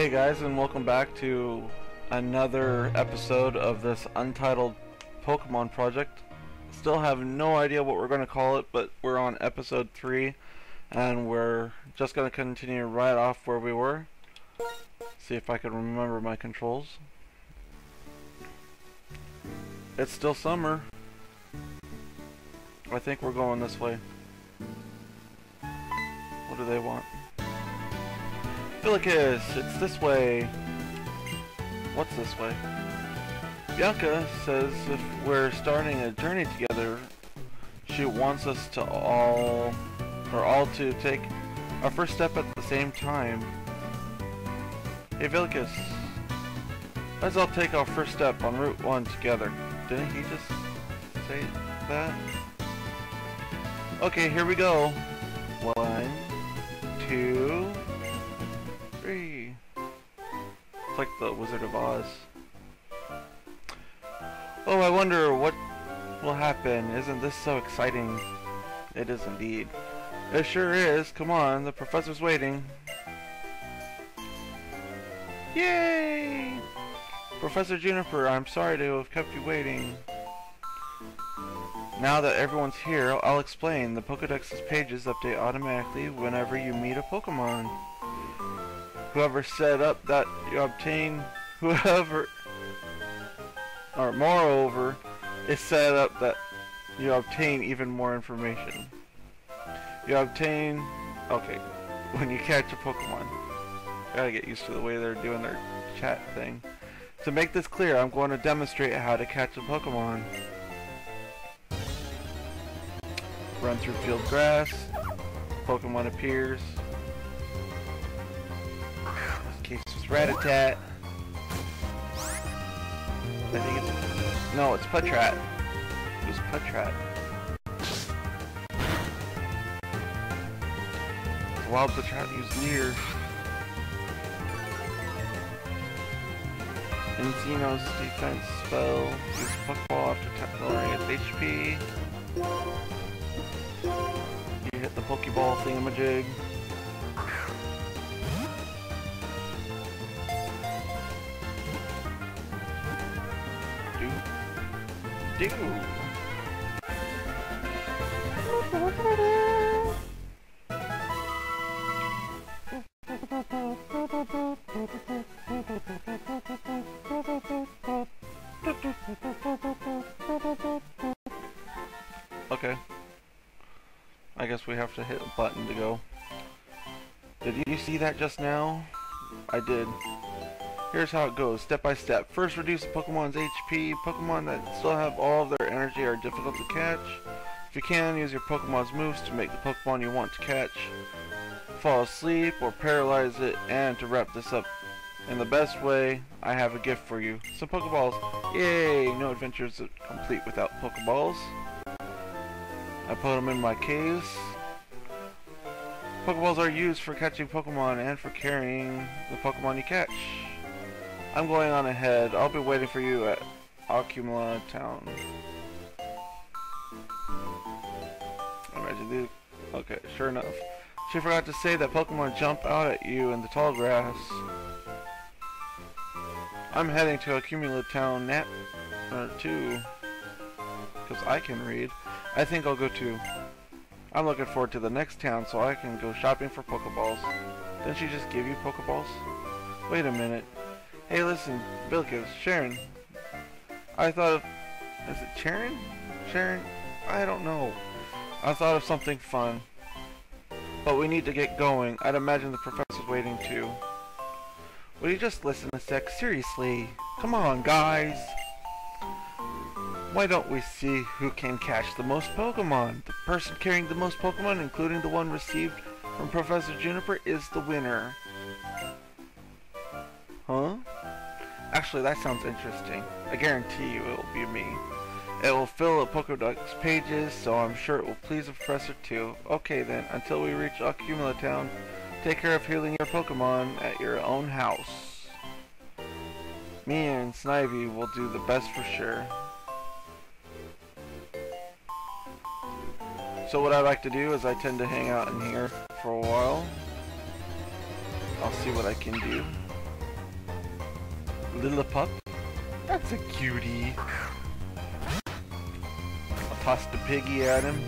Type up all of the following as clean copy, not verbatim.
Hey guys, and welcome back to another episode of this untitled Pokemon project. Still have no idea what we're going to call it, but we're on episode 3, and we're just going to continue right off where we were. See if I can remember my controls. It's still summer. I think we're going this way. What do they want? Vilicus, it's this way. What's this way? Bianca says if we're starting a journey together, she wants us to all to take our first step at the same time. Hey Vilicus, let's all take our first step on Route 1 together. Didn't he just say that? Okay, here we go. 1, 2, 3. It's like the Wizard of Oz. Oh, I wonder what will happen. Isn't this so exciting? It is indeed. It sure is. Come on, the professor's waiting. Yay! Professor Juniper, I'm sorry to have kept you waiting. Now that everyone's here, I'll explain. The Pokedex's pages update automatically whenever you meet a Pokemon. Moreover, it's set up that you obtain even more information. When you catch a Pokemon. Gotta get used to the way they're doing their chat thing. To make this clear, I'm going to demonstrate how to catch a Pokemon. Run through field grass. Pokemon appears. Ratatat. I think it's... No, it's Putrat. It was Putrat. The wild Putrat used near. Encino's defense spell. Use Pokeball after lowering its HP. You hit the Pokeball thingamajig. Okay. I guess we have to hit a button to go. Did you see that just now? I did. Here's how it goes, step by step. First, reduce a Pokemon's HP. Pokemon that still have all of their energy are difficult to catch. If you can, use your Pokemon's moves to make the Pokemon you want to catch fall asleep or paralyze it. And to wrap this up in the best way, I have a gift for you. Some Pokeballs. Yay! No adventure is complete without Pokeballs. I put them in my case. Pokeballs are used for catching Pokemon and for carrying the Pokemon you catch. I'm going on ahead. I'll be waiting for you at Accumula Town. Okay, sure enough. She forgot to say that Pokemon jump out at you in the tall grass. I'm heading to Accumula Town too. Because I can read. I think I'll go too. I'm looking forward to the next town so I can go shopping for Pokeballs. Didn't she just give you Pokeballs? Wait a minute. Hey, listen, Vilicus, Sharon. I thought of... Is it Sharon? Sharon? I don't know. I thought of something fun. But we need to get going. I'd imagine the professor's waiting too. Will you just listen a sec? Seriously. Come on, guys. Why don't we see who can catch the most Pokemon? The person carrying the most Pokemon, including the one received from Professor Juniper, is the winner. Huh? Actually, that sounds interesting. I guarantee you it will be me. It will fill up Pokedex pages, so I'm sure it will please the professor too. Okay then, until we reach Accumula Town, take care of healing your Pokemon at your own house. Me and Snivy will do the best for sure. So what I like to do is I tend to hang out in here for a while. I'll see what I can do. Lillipup. That's a cutie. I'll toss the piggy at him.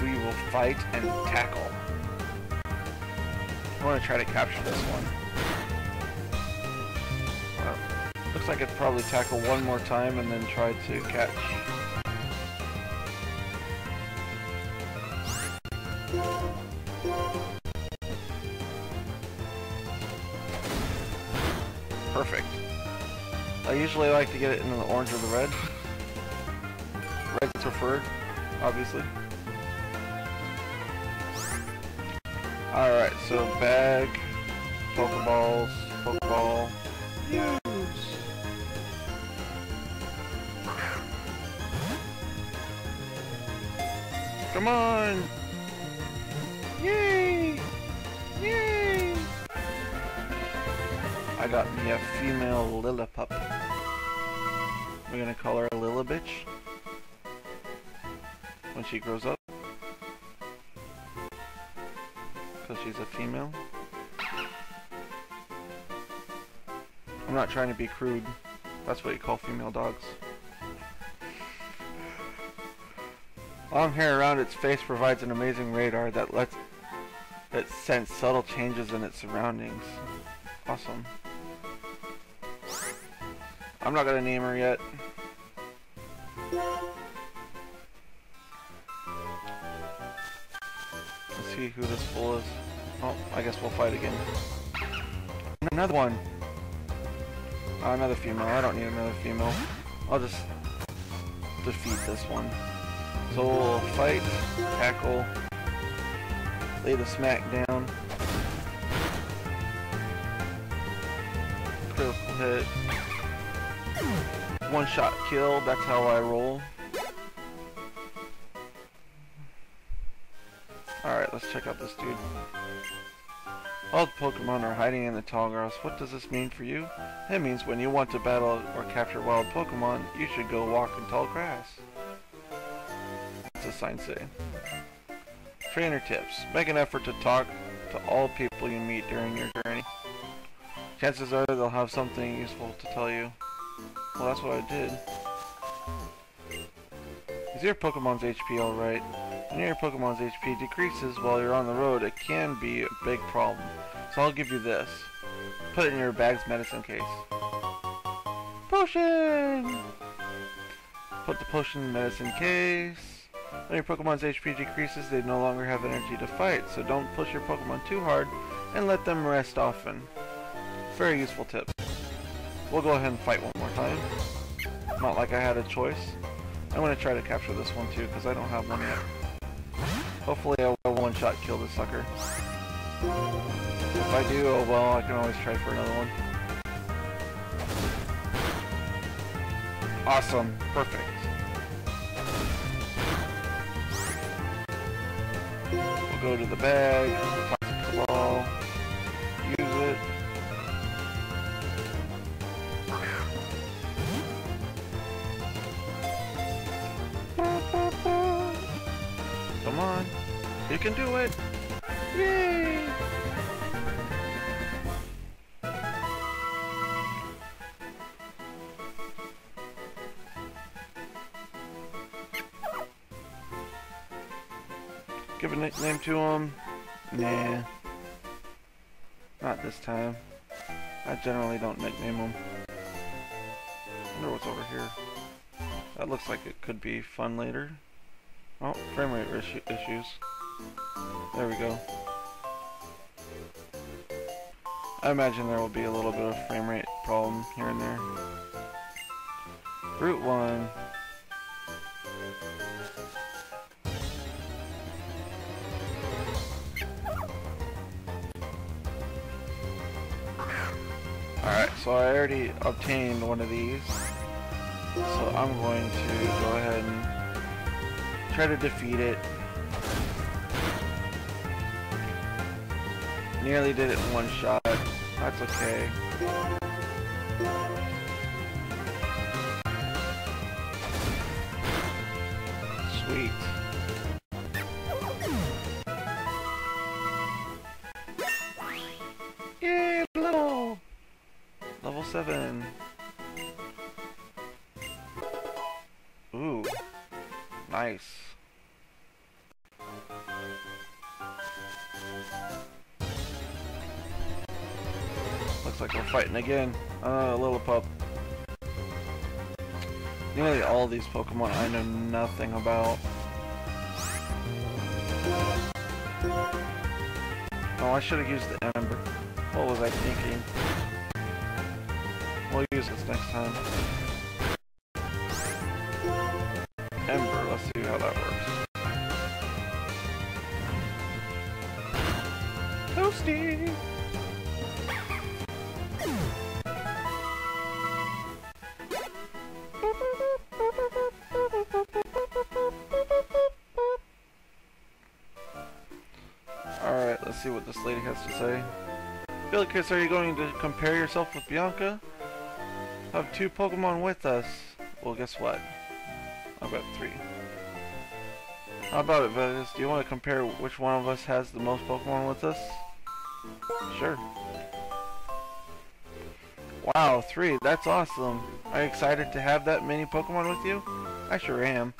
We will fight and tackle. I want to try to capture this one. Well, looks like I'd probably tackle one more time and then try to catch. Perfect. I usually like to get it into the orange or the red. Red's preferred, obviously. Alright, so bag, Pokeballs, Pokeball. Use. Come on! Yay! Yay! I got me a female Lillipup. We're gonna call her Lillibitch when she grows up. She's a female. I'm not trying to be crude. That's what you call female dogs. Long hair around its face provides an amazing radar that lets it sense subtle changes in its surroundings. Awesome. I'm not gonna name her yet. Let's see who this fool is. Oh, I guess we'll fight again. Another one! Oh, another female. I don't need another female. I'll just defeat this one. So we'll fight, tackle, lay the smack down. Critical hit. One shot kill, that's how I roll. Alright, let's check out this dude. All the Pokemon are hiding in the tall grass. What does this mean for you? It means when you want to battle or capture wild Pokemon, you should go walk in tall grass. What's the sign say? Trainer tips. Make an effort to talk to all people you meet during your journey. Chances are they'll have something useful to tell you. Well, that's what I did. Is your Pokemon's HP alright? When your Pokemon's HP decreases while you're on the road, it can be a big problem. So I'll give you this. Put it in your bag's medicine case. Potion! Put the potion in the medicine case. When your Pokemon's HP decreases, they no longer have energy to fight, so don't push your Pokemon too hard and let them rest often. Very useful tip. We'll go ahead and fight one more time. Not like I had a choice. I'm going to try to capture this one too, because I don't have one yet. Hopefully I will one-shot kill this sucker. If I do, oh well, I can always try for another one. Awesome. Perfect. We'll go to the bag, toss the ball, use it. Come on, you can do it! Yay! Give a nickname to him? Nah. Not this time. I generally don't nickname him. I wonder what's over here. That looks like it could be fun later. Oh, frame rate issues. There we go. I imagine there will be a little bit of frame rate problem here and there. Route 1. Alright, so I already obtained one of these. So I'm going to go ahead and try to defeat it. Nearly did it in one shot. That's okay. Sweet. Yay, little! Nice. Looks like we're fighting again. Lillipup. Nearly all these Pokemon I know nothing about. Oh, I should have used the Ember. What was I thinking? We'll use this next time. Ember, let's see how that works. Toasty! Alright, let's see what this lady has to say. Vilicus, are you going to compare yourself with Bianca? I have 2 Pokemon with us. Well, guess what? I've got 3. How about it, Vilicus? Do you want to compare which one of us has the most Pokemon with us? Sure. Wow, 3. That's awesome. Are you excited to have that many Pokemon with you? I sure am.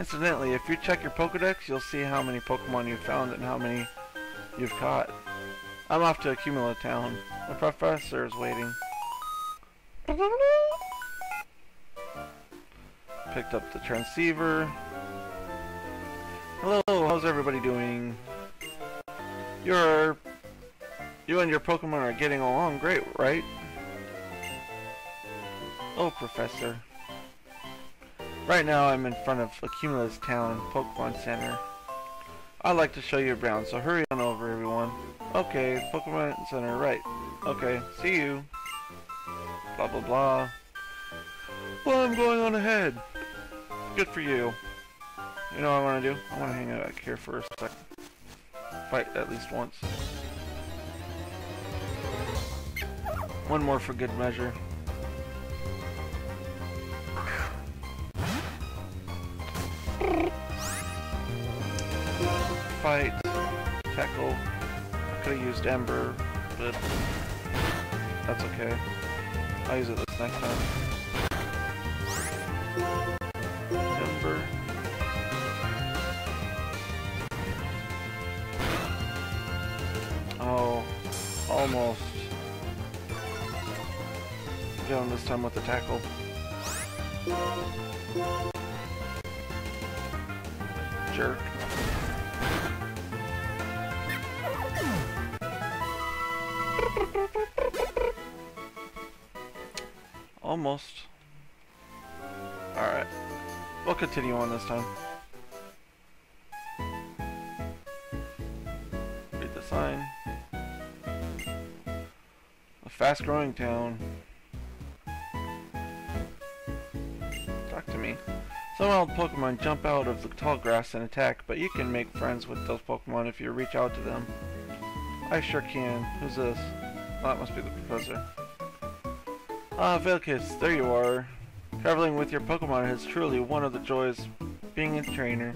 Incidentally, if you check your Pokedex, you'll see how many Pokemon you've found and how many you've caught. I'm off to Accumula Town. The professor is waiting. Picked up the transceiver. Hello, how's everybody doing? You and your Pokemon are getting along great, right? Oh, Professor. Right now I'm in front of Accumula's Town Pokemon Center. I'd like to show you around, so hurry on over, everyone. Okay, Pokemon Center, right. Okay, see you. Blah, blah, blah. Well, I'm going on ahead. Good for you. You know what I want to do? I want to hang out back here for a second. Fight at least once. One more for good measure. Fight, tackle. I could have used Ember, but that's okay. I'll use it this next time. Ember. Oh, almost. I'm down this time with the tackle. Jerk. Almost. Alright. We'll continue on this time. Read the sign. A fast-growing town. Talk to me. Some wild Pokemon jump out of the tall grass and attack, but you can make friends with those Pokemon if you reach out to them. I sure can. Who's this? Oh, that must be the professor. Ah, Vilicus, there you are. Traveling with your Pokemon is truly one of the joys of being a trainer.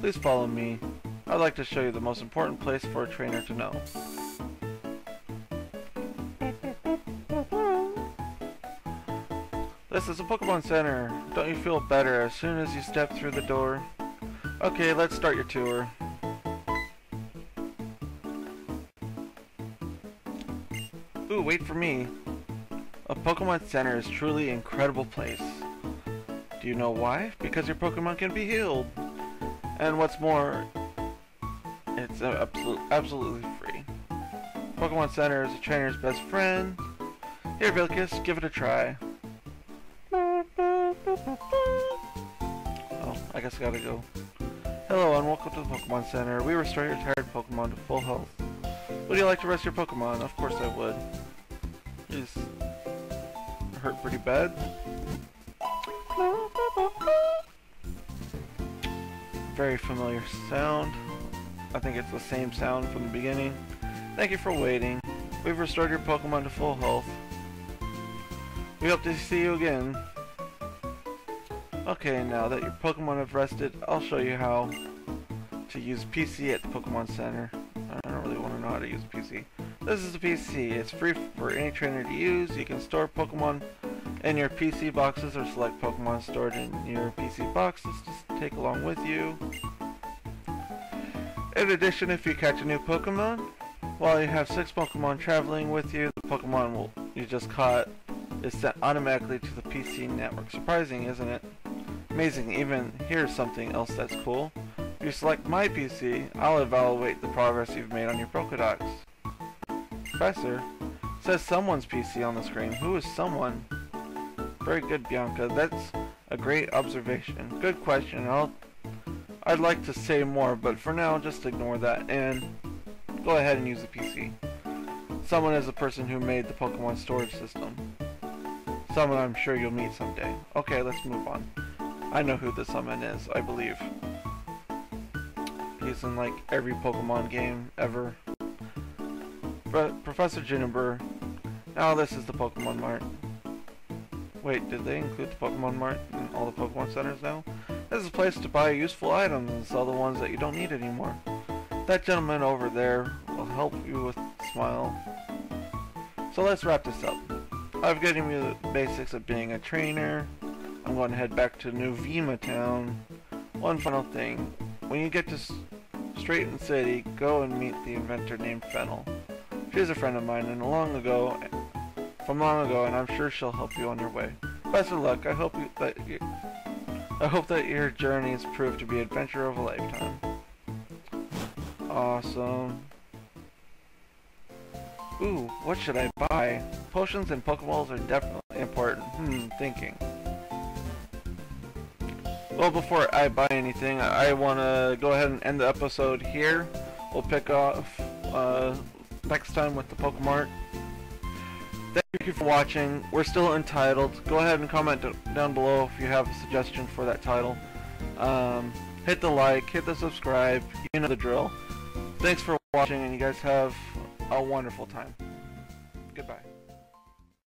Please follow me. I'd like to show you the most important place for a trainer to know. This is a Pokemon Center. Don't you feel better as soon as you step through the door? Okay, let's start your tour. Ooh, wait for me. A Pokemon Center is truly an incredible place. Do you know why? Because your Pokemon can be healed. And what's more, it's absolutely free. Pokemon Center is a trainer's best friend. Here, Vilicus, give it a try. Oh, I guess I gotta go. Hello and welcome to the Pokemon Center. We restore your tired Pokemon to full health. Would you like to rest your Pokemon? Of course I would. You just hurt pretty bad. Very familiar sound. I think it's the same sound from the beginning. Thank you for waiting. We've restored your Pokemon to full health. We hope to see you again. Okay, now that your Pokemon have rested, I'll show you how to use PC at the Pokemon Center. I don't really want to know how to use a PC. This is a PC. It's free for any trainer to use. You can store Pokemon in your PC boxes or select Pokemon stored in your PC boxes to take along with you. In addition, if you catch a new Pokemon, while you have 6 Pokemon traveling with you, the Pokemon you just caught is sent automatically to the PC network. Surprising, isn't it? Amazing, even here's something else that's cool. If you select My PC, I'll evaluate the progress you've made on your Pokedex. Professor, it says someone's PC on the screen. Who is someone? Very good, Bianca. That's a great observation. Good question. I'd like to say more, but for now, just ignore that and go ahead and use the PC. Someone is the person who made the Pokemon storage system. Someone I'm sure you'll meet someday. Okay, let's move on. I know who the summon is, I believe. He's in like every Pokemon game ever. But Professor Juniper. Now this is the Pokemon Mart. Wait, did they include the Pokemon Mart in all the Pokemon Centers now? This is a place to buy useful items and sell the ones that you don't need anymore. That gentleman over there will help you with a smile. So let's wrap this up. I've given you the basics of being a trainer. I'm going to head back to Nuvema Town. One final thing. When you get to Straiton City, go and meet the inventor named Fennel. She's a friend of mine and from long ago, and I'm sure she'll help you on your way. Best of luck. I hope that your journeys prove to be adventure of a lifetime. Awesome. Ooh, what should I buy? Potions and Pokeballs are definitely important. Thinking. Well, before I buy anything, I want to go ahead and end the episode here. We'll pick off next time with the Pokemon Mart. Thank you for watching. We're still entitled. Go ahead and comment down below if you have a suggestion for that title. Hit the like, hit the subscribe, you know the drill. Thanks for watching, and you guys have a wonderful time. Goodbye.